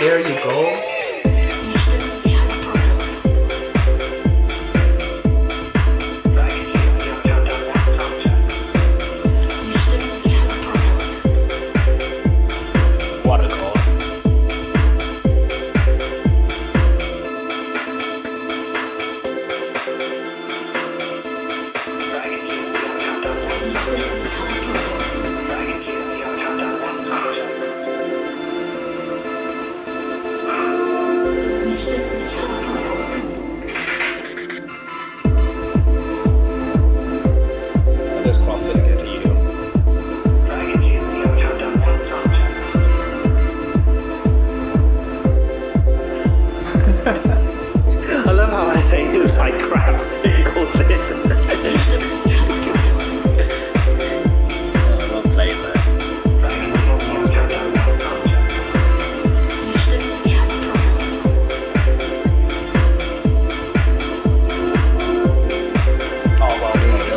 There you go. I love how I say it's like crap. He calls it. Well played there. Oh well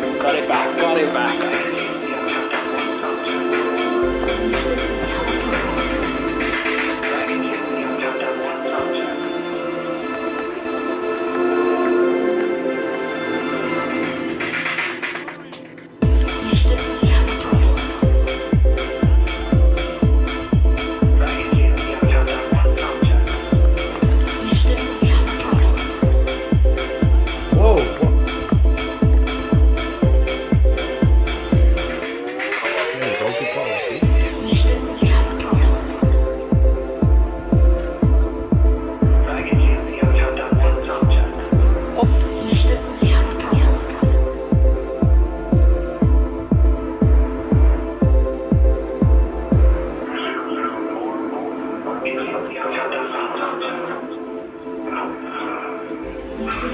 played. Got it back. Got it back.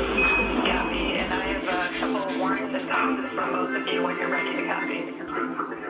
Copy, and I have a couple of warnings and comments from both of you when you're ready to copy.